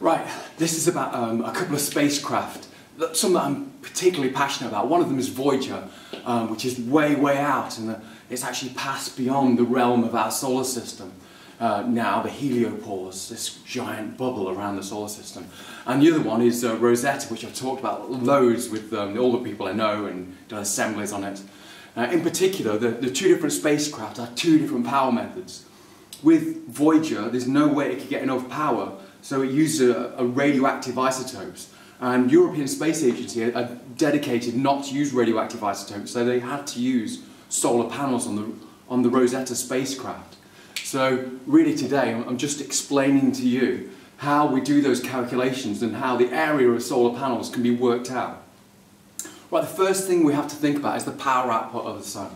Right, this is about a couple of spacecraft, some that I'm particularly passionate about. One of them is Voyager, which is way, way out, and it's actually passed beyond the realm of our solar system. Now, the heliopause, this giant bubble around the solar system. And the other one is Rosetta, which I've talked about loads with all the people I know and done assemblies on it. In particular, the two different spacecraft have two different power methods. With Voyager, there's no way it could get enough power, so it uses a radioactive isotopes. And European Space Agency are dedicated not to use radioactive isotopes, so they had to use solar panels on the Rosetta spacecraft. So really today I'm just explaining to you how we do those calculations and how the area of solar panels can be worked out. Right, the first thing we have to think about is the power output of the sun.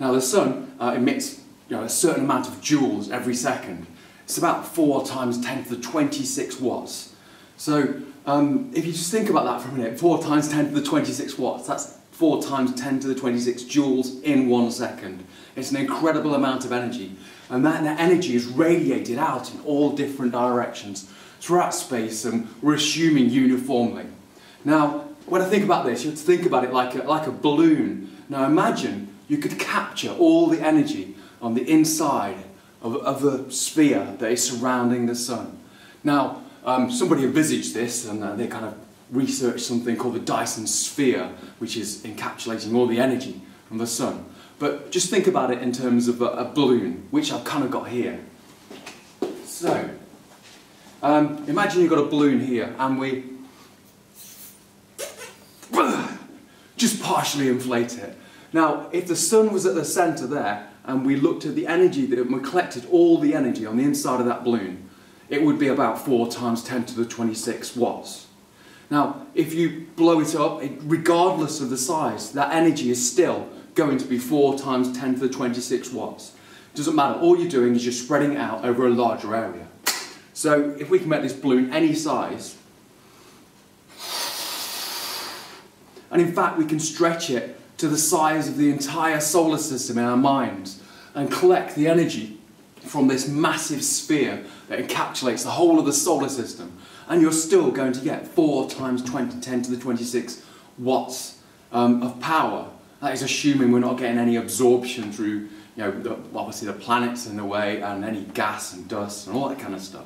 Now the sun emits a certain amount of joules every second. It's about 4 × 10⁻²⁶ watts. So if you just think about that for a minute, 4 × 10⁻²⁶ watts, that's 4 × 10⁻²⁶ joules in 1 second. It's an incredible amount of energy, and that energy is radiated out in all different directions throughout space, and we're assuming uniformly. Now, when I think about this, you have to think about it like a balloon. Now imagine you could capture all the energy on the inside of a sphere that is surrounding the sun. Now, somebody envisaged this, and they kind of researched something called the Dyson sphere, which is encapsulating all the energy from the sun. But just think about it in terms of a balloon, which I've kind of got here. So, imagine you've got a balloon here, and we just partially inflate it. Now, if the sun was at the centre there, and we looked at the energy that we collected, all the energy on the inside of that balloon, it would be about 4 × 10⁻²⁶ watts. Now, if you blow it up, regardless of the size, that energy is still going to be 4 × 10⁻²⁶ watts. Doesn't matter, all you're doing is you're spreading it out over a larger area. So if we can make this balloon any size, and in fact we can stretch it to the size of the entire solar system in our minds and collect the energy from this massive sphere that encapsulates the whole of the solar system, and you're still going to get 4 × 10⁻²⁶ watts of power. That is assuming we're not getting any absorption through, obviously the planets in a way, and any gas and dust and all that kind of stuff.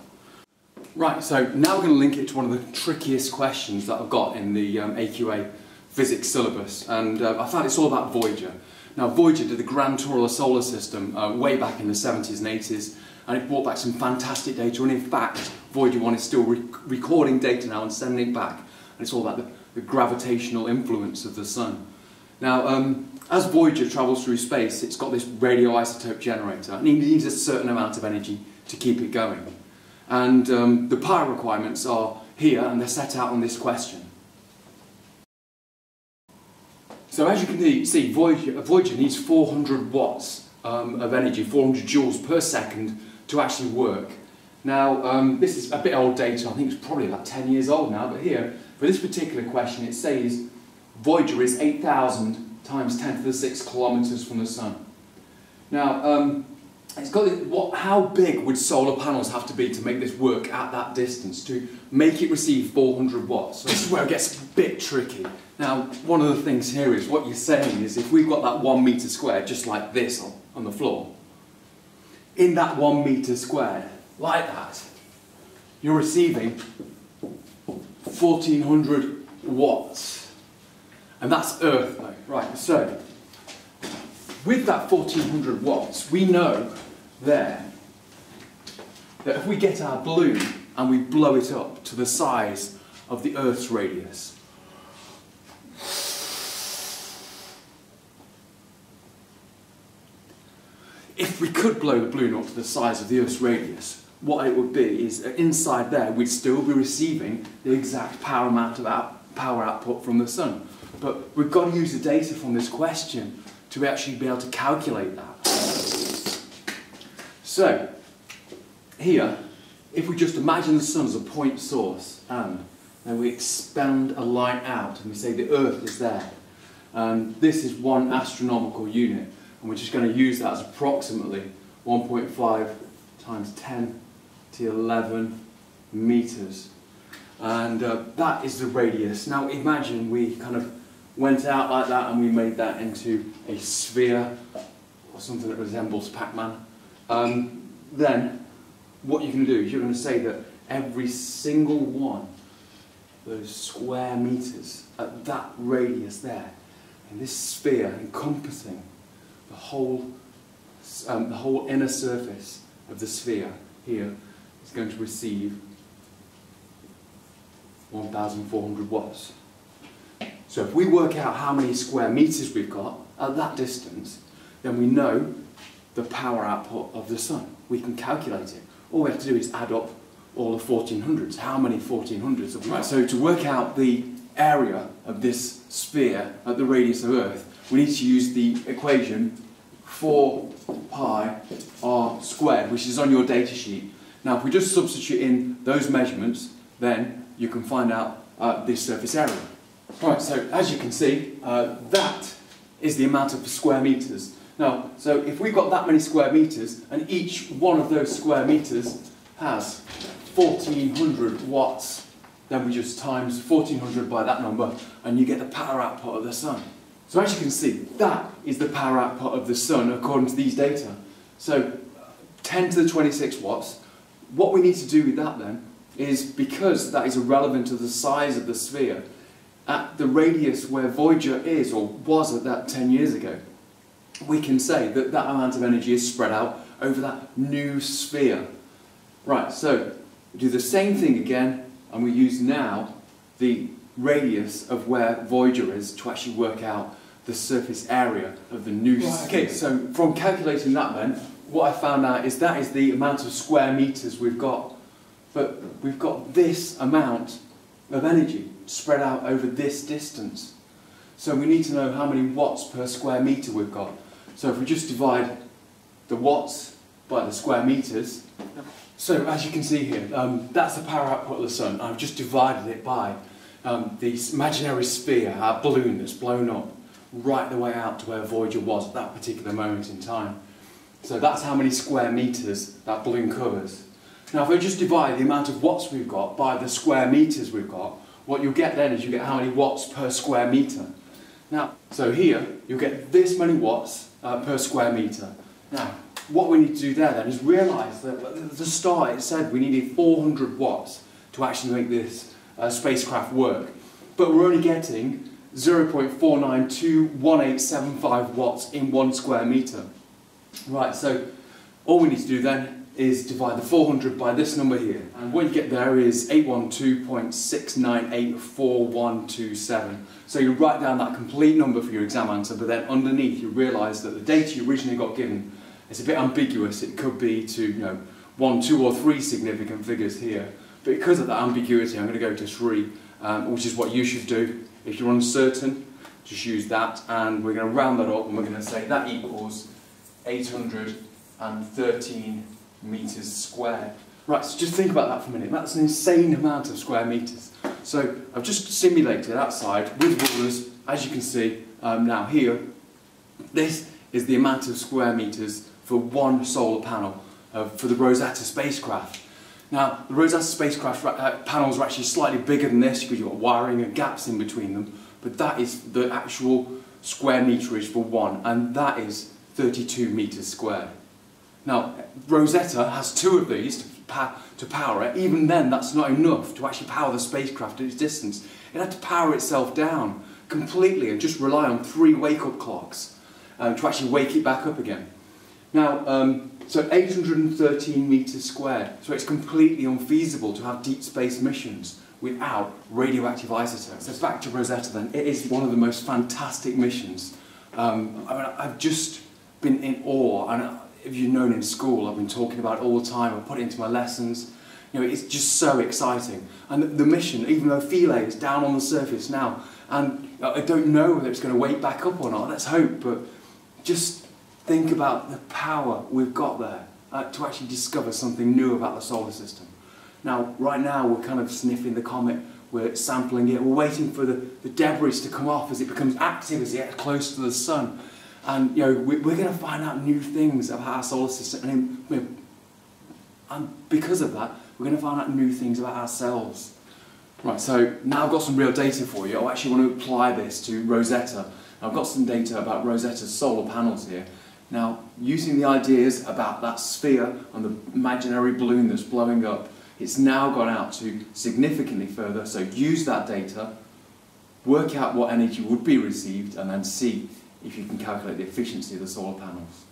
Right, so now we're going to link it to one of the trickiest questions that I've got in the AQA physics syllabus, and I found it's all about Voyager. Now Voyager did the grand tour of the solar system way back in the 70s and 80s, and it brought back some fantastic data, and in fact Voyager 1 is still recording data now and sending it back, and it's all about the gravitational influence of the sun. Now, as Voyager travels through space, it's got this radioisotope generator, and it needs a certain amount of energy to keep it going. And the power requirements are here, and they're set out on this question. So as you can see, Voyager needs 400 watts of energy, 400 joules per second, to actually work. Now, this is a bit old data, I think it's probably about 10 years old now, but here, for this particular question, it says Voyager is 8,000 × 10⁶ kilometers from the sun. Now, it's got how big would solar panels have to be to make this work at that distance, to make it receive 400 watts? So this is where it gets a bit tricky. Now, one of the things here is what you're saying is if we've got that 1 meter squared, just like this on the floor, in that 1 meter squared, like that, you're receiving 1,400 watts. And that's Earth though. Right, so with that 1,400 watts, we know there that if we get our balloon and we blow it up to the size of the Earth's radius, if we could blow the balloon up to the size of the Earth's radius, what it would be is inside there we'd still be receiving the exact power amount of power output from the sun. But we've got to use the data from this question to actually be able to calculate that. So, here, if we just imagine the sun as a point source, and then we expand a light out, and we say the Earth is there, and this is 1 astronomical unit, and we're just going to use that as approximately 1.5 × 10⁻¹meters. and that is the radius. Now imagine we kind of went out like that and we made that into a sphere or something that resembles Pac-Man. Then what you're going to do is you're going to say that every single one of those square meters at that radius there in this sphere encompassing the whole inner surface of the sphere here is going to receive 1,400 watts. So if we work out how many square meters we've got at that distance, then we know the power output of the sun. We can calculate it. All we have to do is add up all the 1400s. How many 1400s have we got? So to work out the area of this sphere at the radius of Earth, we need to use the equation 4πr², which is on your data sheet. Now if we just substitute in those measurements, then you can find out this surface area. Right, so as you can see, that is the amount of square meters. Now, so if we've got that many square meters, and each one of those square meters has 1400 watts, then we just times 1400 by that number, and you get the power output of the sun. So as you can see, that is the power output of the sun according to these data. So 10 to the 26 watts. What we need to do with that then is, because that is irrelevant to the size of the sphere, at the radius where Voyager is, or was at that 10 years ago, we can say that that amount of energy is spread out over that new sphere. Right, so we do the same thing again, and we use now the radius of where Voyager is to actually work out the surface area of the new sphere. Okay, so from calculating that then, what I found out is that is the amount of square meters we've got, but we've got this amount of energy spread out over this distance. So we need to know how many watts per square metre we've got. So if we just divide the watts by the square metres, so as you can see here, that's the power output of the sun. I've just divided it by this imaginary sphere, our balloon that's blown up right the way out to where Voyager was at that particular moment in time. So that's how many square metres that balloon covers. Now if we just divide the amount of watts we've got by the square metres we've got, what you'll get then is you get how many watts per square metre. Now, so here, you'll get this many watts per square metre. Now, what we need to do there then is realise that at the start it said we needed 400 watts to actually make this spacecraft work, but we're only getting 0.4921875 watts in one square metre. Right, so all we need to do then is divide the 400 by this number here, and what you get there is 812.6984127. So you write down that complete number for your exam answer, but then underneath you realise that the data you originally got given is a bit ambiguous. It could be to, you know, 1, 2 or 3 significant figures here. But because of that ambiguity, I'm going to go to 3, which is what you should do. If you're uncertain, just use that, and we're going to round that up, and we're going to say that equals 813 meters squared. Right, so just think about that for a minute. That's an insane amount of square meters. So I've just simulated outside with rulers, as you can see now here. This is the amount of square meters for one solar panel for the Rosetta spacecraft. Now, the Rosetta spacecraft panels are actually slightly bigger than this because you've got wiring and gaps in between them, but that is the actual square meterage for one, and that is 32 meters squared. Now, Rosetta has 2 of these to power it. Even then, that's not enough to actually power the spacecraft at its distance. It had to power itself down completely and just rely on 3 wake-up clocks to actually wake it back up again. Now, so 813 meters squared, so it's completely unfeasible to have deep space missions without radioactive isotopes. So back to Rosetta then, it is one of the most fantastic missions. I've just been in awe, and if you've known in school, I've been talking about it all the time, I put it into my lessons. You know, it's just so exciting. And the mission, even though Philae is down on the surface now, and I don't know whether it's going to wake back up or not, let's hope, but just think about the power we've got there to actually discover something new about the solar system. Now, right now, we're kind of sniffing the comet, we're sampling it, we're waiting for the debris to come off as it becomes active, as it gets close to the sun. And you know, we're going to find out new things about our solar system, and because of that, we're going to find out new things about ourselves. Right, so now I've got some real data for you. I actually want to apply this to Rosetta. Now, I've got some data about Rosetta's solar panels here. Now, using the ideas about that sphere and the imaginary balloon that's blowing up, it's now gone out to significantly further, so use that data, work out what energy would be received, and then see if you can calculate the efficiency of the solar panels.